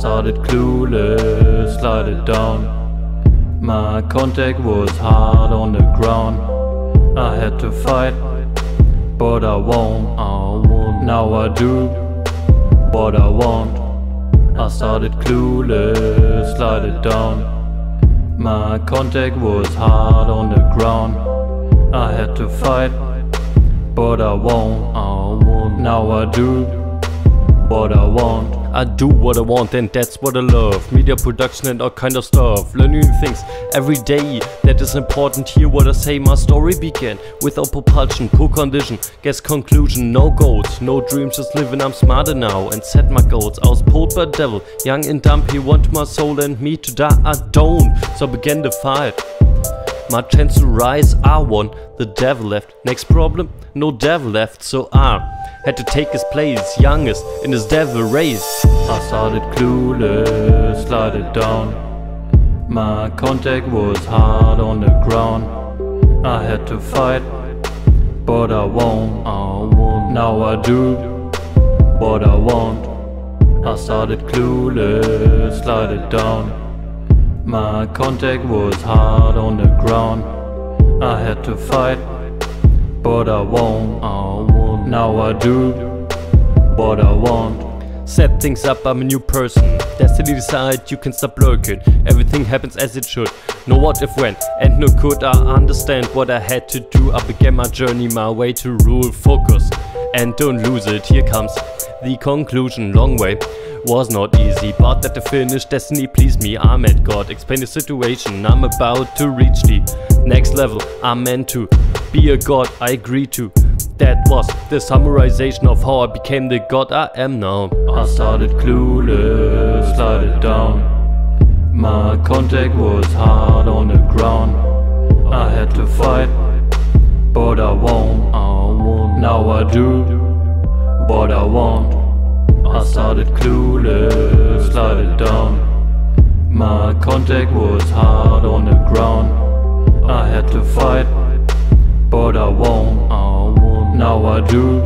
started clueless, slided down. My contact was hard on the ground. I had to fight, but I won't. Now I do, but I won't. I started clueless, slided down. My contact was hard on the ground. I had to fight, but I won't. Now I do, but I won't. I do what I want, and that's what I love. Media production and all kind of stuff. Learn new things every day, that is important. Hear what I say. My story began without propulsion, poor condition, guess conclusion. No goals, no dreams, just living. I'm smarter now and set my goals. I was pulled by the devil, young and dumb. He want my soul and me to die. I don't, so I began the fight. My chance to rise, I won, the devil left. Next problem, no devil left, so I had to take his place, youngest in his devil race. I started clueless, slided down. My contact was hard on the ground. I had to fight, but I won't. Now I do, but I won't. I started clueless, slided down. My contact was hard on the ground. I had to fight, but I won't. Now I do, but I won't. Set things up, I'm a new person. Destiny decide, you can stop lurking. Everything happens as it should. No what if when, and no could. I understand what I had to do. I began my journey, my way to rule. Focus, and don't lose it. Here comes the conclusion. Long way was not easy, but at the finish, destiny pleased me. I met God, explained the situation. I'm about to reach the next level. I'm meant to be a god, I agree to. That was the summarization of how I became the god I am now. I started clueless, slided down. My contact was hard on the ground. I had to fight, but I won't. Now I do, but I won't. I started clueless, slided down. My contact was hard on the ground. I had to fight, but I won't. Now I do,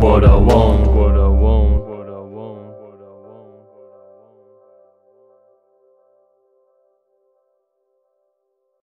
but I won't.